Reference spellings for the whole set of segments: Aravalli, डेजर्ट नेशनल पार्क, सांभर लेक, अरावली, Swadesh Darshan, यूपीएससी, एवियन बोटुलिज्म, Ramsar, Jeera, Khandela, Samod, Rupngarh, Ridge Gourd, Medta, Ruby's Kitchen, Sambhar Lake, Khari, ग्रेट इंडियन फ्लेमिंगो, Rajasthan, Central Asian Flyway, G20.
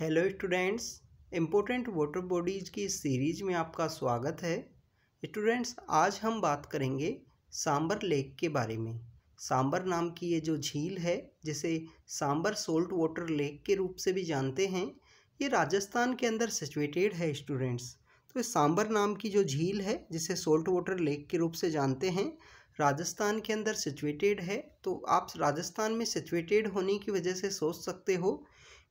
Hello students, important water bodies की series में आपका स्वागत है। स्टूडेंट्स, आज हम बात करेंगे सांबर लेक के बारे में। सांबर नाम की ये जो झील है, जिसे सांबर सोल्ट वाटर लेक के रूप से भी जानते हैं, ये राजस्थान के अंदर सिचुएटेड है। स्टूडेंट्स, तो इस सांबर नाम की जो झील है, जिसे सोल्ट वाटर लेक के रूप से जानते हैं, राजस्थान के अंदर सिचुएटेड है। तो आप राजस्थान में सिचुएटेड होने की वजह से सोच सकते हो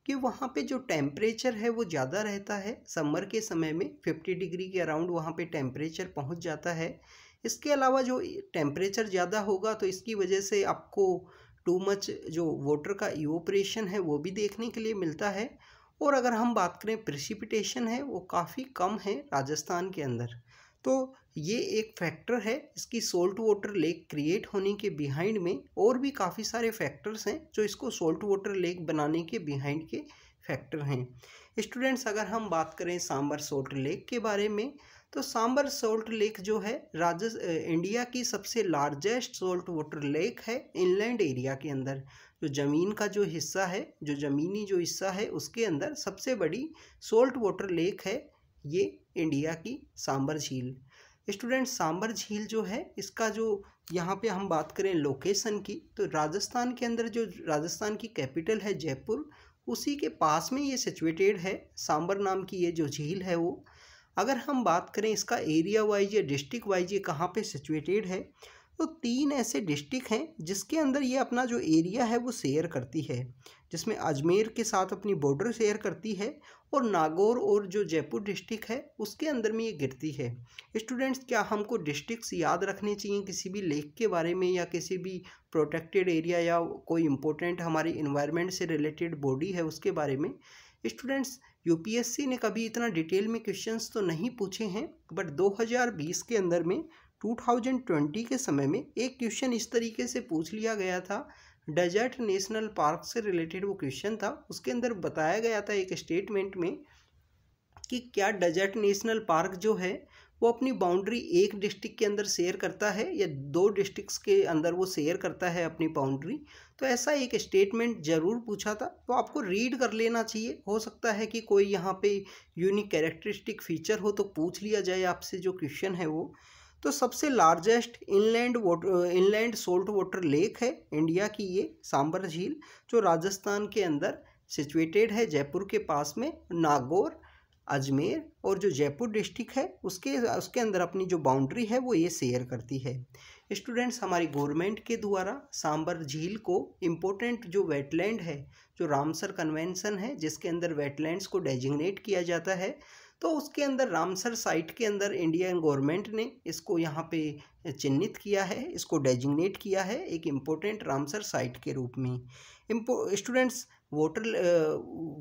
कि वहाँ पे जो टेम्परेचर है वो ज़्यादा रहता है। समर के समय में 50 डिग्री के अराउंड वहाँ पे टेम्परेचर पहुँच जाता है। इसके अलावा जो टेम्परेचर ज़्यादा होगा तो इसकी वजह से आपको टू मच जो वाटर का इवोपरेशन है वो भी देखने के लिए मिलता है। और अगर हम बात करें प्रेसिपिटेशन है, वो काफ़ी कम है राजस्थान के अंदर। तो ये एक फैक्टर है इसकी सोल्ट वाटर लेक क्रिएट होने के बिहाइंड में। और भी काफ़ी सारे फैक्टर्स हैं जो इसको सोल्ट वाटर लेक बनाने के बिहाइंड के फैक्टर हैं। स्टूडेंट्स, अगर हम बात करें सांबर सोल्ट लेक के बारे में, तो सांबर सोल्ट लेक जो है इंडिया की सबसे लार्जेस्ट सोल्ट वाटर लेक है इनलैंड एरिया के अंदर। जो ज़मीन का जो हिस्सा है, जो ज़मीनी जो हिस्सा है, उसके अंदर सबसे बड़ी सोल्ट वाटर लेक है ये इंडिया की सांबर झील। स्टूडेंट्स, सांबर झील जो है, इसका जो यहाँ पे हम बात करें लोकेशन की, तो राजस्थान के अंदर जो राजस्थान की कैपिटल है जयपुर, उसी के पास में ये सिचुएटेड है सांबर नाम की ये जो झील है वो। अगर हम बात करें इसका एरिया वाइज या डिस्ट्रिक्ट वाइज ये कहाँ पे सिचुएटेड है, तो 3 ऐसे डिस्ट्रिक्ट हैं जिसके अंदर ये अपना जो एरिया है वो शेयर करती है, जिसमें अजमेर के साथ अपनी बॉर्डर शेयर करती है और नागौर और जो जयपुर डिस्ट्रिक्ट है उसके अंदर में ये गिरती है। स्टूडेंट्स, क्या हमको डिस्ट्रिक्ट्स याद रखने चाहिए किसी भी लेक के बारे में, या किसी भी प्रोटेक्टेड एरिया या कोई इम्पोर्टेंट हमारे इन्वायरमेंट से रिलेटेड बॉडी है उसके बारे में? स्टूडेंट्स, यूपीएससी ने कभी इतना डिटेल में क्वेश्चंस तो नहीं पूछे हैं, बट 2020 के अंदर में 2020 के समय में एक क्वेश्चन इस तरीके से पूछ लिया गया था। डेजर्ट नेशनल पार्क से रिलेटेड वो क्वेश्चन था। उसके अंदर बताया गया था एक स्टेटमेंट में कि क्या डेजर्ट नेशनल पार्क जो है वो अपनी बाउंड्री एक डिस्ट्रिक्ट के अंदर शेयर करता है या 2 डिस्ट्रिक्ट्स के अंदर वो शेयर करता है अपनी बाउंड्री? तो ऐसा एक स्टेटमेंट ज़रूर पूछा था, तो आपको रीड कर लेना चाहिए। हो सकता है कि कोई यहाँ पे यूनिक कैरेक्टरिस्टिक फीचर हो तो पूछ लिया जाए आपसे जो क्वेश्चन है वो। तो सबसे largest inland salt water lake है इंडिया की ये सांबर झील, जो राजस्थान के अंदर सिचुएटेड है जयपुर के पास में। नागौर, अजमेर और जो जयपुर डिस्ट्रिक्ट है उसके अंदर अपनी जो बाउंड्री है वो ये शेयर करती है। स्टूडेंट्स, हमारी गवर्नमेंट के द्वारा सांबर झील को इम्पोर्टेंट जो वेटलैंड है, जो रामसर कन्वेंशन है जिसके अंदर वेटलैंड्स को डेजिग्नेट किया जाता है, तो उसके अंदर रामसर साइट के अंदर इंडियन गवर्नमेंट ने इसको यहाँ पे चिन्हित किया है, इसको डेजिग्नेट किया है एक इम्पोर्टेंट रामसर साइट के रूप में। स्टूडेंट्स,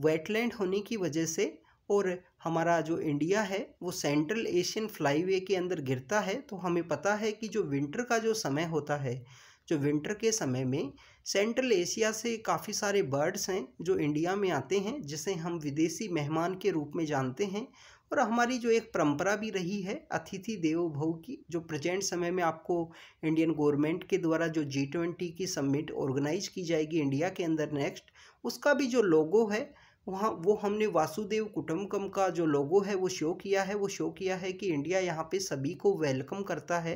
वेटलैंड होने की वजह से और हमारा जो इंडिया है वो सेंट्रल एशियन फ्लाईवे के अंदर गिरता है, तो हमें पता है कि जो विंटर का जो समय होता है, जो विंटर के समय में सेंट्रल एशिया से काफ़ी सारे बर्ड्स हैं जो इंडिया में आते हैं, जिसे हम विदेशी मेहमान के रूप में जानते हैं। और हमारी जो एक परंपरा भी रही है अतिथि देवो भव की, जो प्रेजेंट समय में आपको इंडियन गवर्नमेंट के द्वारा जो G20 की समिट ऑर्गेनाइज की जाएगी इंडिया के अंदर नेक्स्ट, उसका भी जो लोगो है वहाँ वो हमने वासुदेव कुटुम्बकम का जो लोगो है वो शो किया है। वो शो किया है कि इंडिया यहाँ पे सभी को वेलकम करता है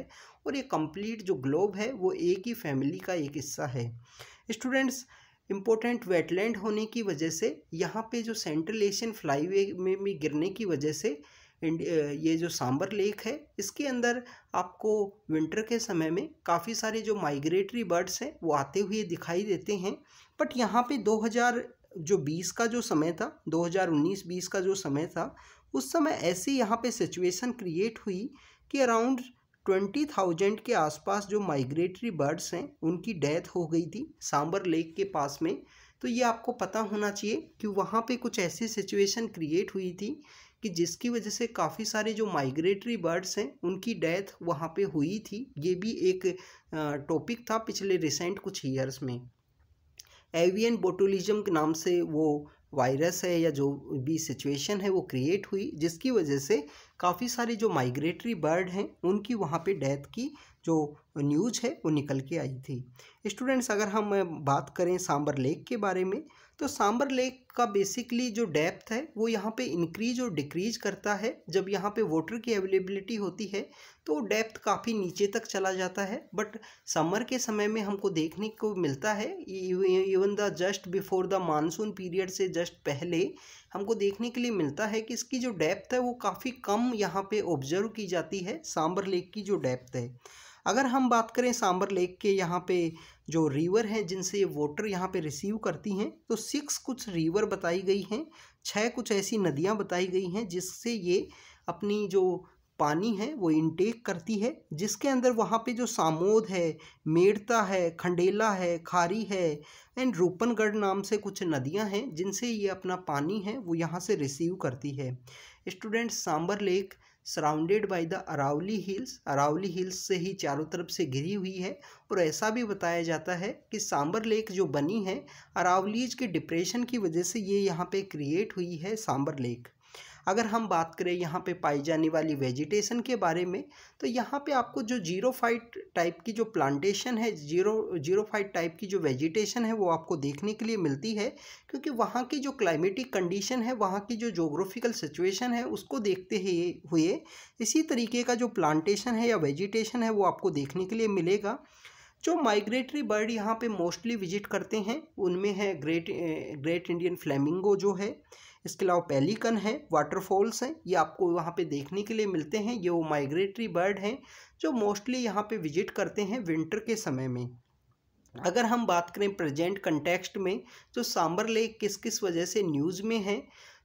और ये कंप्लीट जो ग्लोब है वो एक ही फैमिली का एक हिस्सा है। स्टूडेंट्स, इम्पोर्टेंट वेटलैंड होने की वजह से यहाँ पे जो सेंट्रल एशियन फ्लाईवे में भी गिरने की वजह से ये जो सांबर लेक है इसके अंदर आपको विंटर के समय में काफ़ी सारे जो माइग्रेटरी बर्ड्स हैं वो आते हुए दिखाई देते हैं। बट यहाँ पे 2020 का जो समय था, 2019-20 का जो समय था, उस समय ऐसी यहाँ पे सिचुएशन क्रिएट हुई कि अराउंड 20,000 के आसपास जो माइग्रेटरी बर्ड्स हैं उनकी डेथ हो गई थी सांबर लेक के पास में। तो ये आपको पता होना चाहिए कि वहाँ पे कुछ ऐसी सिचुएशन क्रिएट हुई थी कि जिसकी वजह से काफ़ी सारे जो माइग्रेटरी बर्ड्स हैं उनकी डेथ वहाँ पे हुई थी। ये भी एक टॉपिक था पिछले रिसेंट कुछ ईयर्स में। एवियन बोटुलिज्म के नाम से वो वायरस है या जो भी सिचुएशन है वो क्रिएट हुई, जिसकी वजह से काफ़ी सारे जो माइग्रेटरी बर्ड हैं उनकी वहाँ पे डेथ की जो न्यूज़ है वो निकल के आई थी। स्टूडेंट्स, अगर हम बात करें सांबर लेक के बारे में, तो सांभर लेक का बेसिकली जो डेप्थ है वो यहाँ पे इंक्रीज और डिक्रीज करता है। जब यहाँ पे वाटर की अवेलेबिलिटी होती है तो डेप्थ काफ़ी नीचे तक चला जाता है, बट समर के समय में हमको देखने को मिलता है, even the just before the monsoon period से जस्ट पहले हमको देखने के लिए मिलता है कि इसकी जो डेप्थ है वो काफ़ी कम यहाँ पे ऑब्जर्व की जाती है, सांभर लेक की जो डेप्थ है। अगर हम बात करें सांभर लेक के यहाँ पे जो रिवर हैं जिनसे ये वाटर यहाँ पे रिसीव करती हैं, तो 6 कुछ रिवर बताई गई हैं, 6 कुछ ऐसी नदियाँ बताई गई हैं जिससे ये अपनी जो पानी है वो इनटेक करती है, जिसके अंदर वहाँ पे जो सामोद है, मेड़ता है, खंडेला है, खारी है एंड रूपनगढ़ नाम से कुछ नदियाँ हैं जिनसे ये अपना पानी है वो यहाँ से रिसीव करती है। Students, सांभर लेक surrounded by the अरावली hills, अरावली hills से ही चारों तरफ से घिरी हुई है और ऐसा भी बताया जाता है कि सांभर लेक जो बनी है अरावलीज के डिप्रेशन की वजह से ये यहाँ पे क्रिएट हुई है सांभर लेक। अगर हम बात करें यहाँ पे पाई जाने वाली वेजिटेशन के बारे में, तो यहाँ पे आपको जो जीरोफाइट टाइप की जो प्लांटेशन है, जीरोफाइट टाइप की जो वेजिटेशन है वो आपको देखने के लिए मिलती है, क्योंकि वहाँ की जो क्लाइमेटिक कंडीशन है, वहाँ की जो जोग्राफिकल सिचुएशन है उसको देखते हुए इसी तरीके का जो प्लांटेशन है या वेजिटेशन है वो आपको देखने के लिए मिलेगा। जो माइग्रेटरी बर्ड यहाँ पे मोस्टली विजिट करते हैं उनमें है ग्रेट इंडियन फ्लेमिंगो जो है, इसके अलावा पेलिकन है, वाटरफॉल्स हैं, ये आपको वहाँ पे देखने के लिए मिलते हैं। ये वो माइग्रेटरी बर्ड हैं जो मोस्टली यहाँ पे विजिट करते हैं विंटर के समय में। अगर हम बात करें प्रेजेंट कंटेक्स्ट में जो सांभर लेक किस किस वजह से न्यूज़ में है,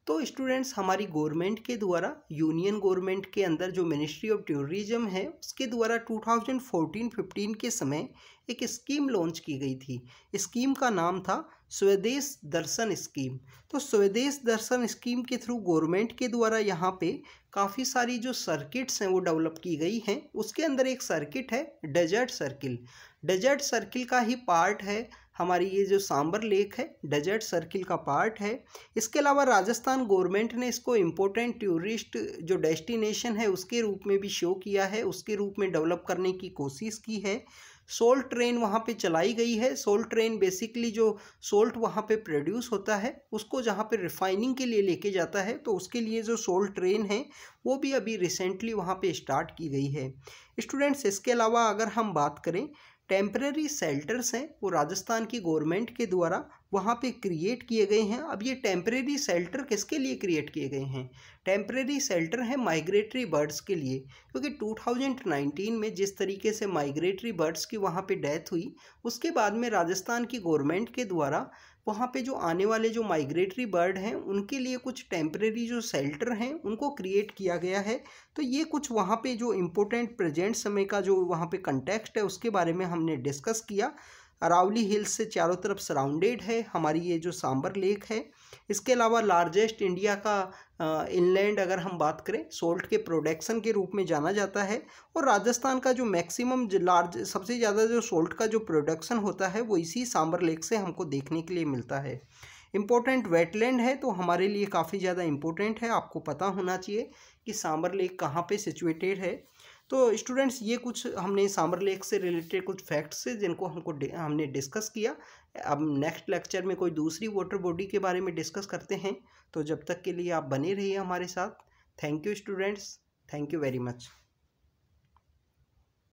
तो स्टूडेंट्स हमारी गवर्नमेंट के द्वारा, यूनियन गवर्नमेंट के अंदर जो मिनिस्ट्री ऑफ टूरिज़्म है उसके द्वारा 2014-15 के समय एक स्कीम लॉन्च की गई थी। स्कीम का नाम था स्वदेश दर्शन स्कीम। तो स्वदेश दर्शन स्कीम के थ्रू गवर्नमेंट के द्वारा यहाँ पे काफ़ी सारी जो सर्किट्स हैं वो डेवलप की गई हैं। उसके अंदर एक सर्किट है डेजर्ट सर्किल। डेजर्ट सर्किल का ही पार्ट है हमारी ये जो सांभर लेक है, डेजर्ट सर्किल का पार्ट है। इसके अलावा राजस्थान गवर्नमेंट ने इसको इम्पोर्टेंट टूरिस्ट जो डेस्टिनेशन है उसके रूप में भी शो किया है, उसके रूप में डेवलप करने की कोशिश की है। सोल्ट ट्रेन वहाँ पे चलाई गई है। सोल्ट ट्रेन बेसिकली जो सोल्ट वहाँ पे प्रोड्यूस होता है उसको जहाँ पे रिफाइनिंग के लिए लेके जाता है, तो उसके लिए जो सोल्ट ट्रेन है वो भी अभी रिसेंटली वहाँ पे स्टार्ट की गई है। स्टूडेंट्स, इसके अलावा अगर हम बात करें टेम्परेरी शेल्टर्स हैं वो राजस्थान की गवर्नमेंट के द्वारा वहाँ पे क्रिएट किए गए हैं। अब ये टेम्परेरी शेल्टर किसके लिए क्रिएट किए गए हैं? टेम्परेरी शेल्टर है माइग्रेटरी बर्ड्स के लिए, क्योंकि 2019 में जिस तरीके से माइग्रेटरी बर्ड्स की वहाँ पे डेथ हुई उसके बाद में राजस्थान की गवर्नमेंट के द्वारा वहाँ पे जो आने वाले जो माइग्रेटरी बर्ड हैं उनके लिए कुछ टेम्परेरी जो शेल्टर हैं उनको क्रिएट किया गया है। तो ये कुछ वहाँ पे जो इम्पोर्टेंट प्रेजेंट समय का जो वहाँ पे कंटेक्स्ट है उसके बारे में हमने डिस्कस किया। अरावली हिल्स से चारों तरफ सराउंडेड है हमारी ये जो सांभर लेक है। इसके अलावा लार्जेस्ट इंडिया का इनलैंड अगर हम बात करें सोल्ट के प्रोडक्शन के रूप में जाना जाता है, और राजस्थान का जो मैक्सिमम लार्ज सबसे ज़्यादा जो सोल्ट का जो प्रोडक्शन होता है वो इसी सांभर लेक से हमको देखने के लिए मिलता है। इम्पोर्टेंट वेटलैंड है तो हमारे लिए काफ़ी ज़्यादा इम्पोर्टेंट है, आपको पता होना चाहिए कि सांभर लेक कहाँ पर सिचुएटेड है। तो स्टूडेंट्स, ये कुछ हमने सांभर लेक से रिलेटेड कुछ फैक्ट्स हैं जिनको हमने डिस्कस किया। अब नेक्स्ट लेक्चर में कोई दूसरी वाटर बॉडी के बारे में डिस्कस करते हैं, तो जब तक के लिए आप बने रहिए हमारे साथ। Thank you students, thank you very much.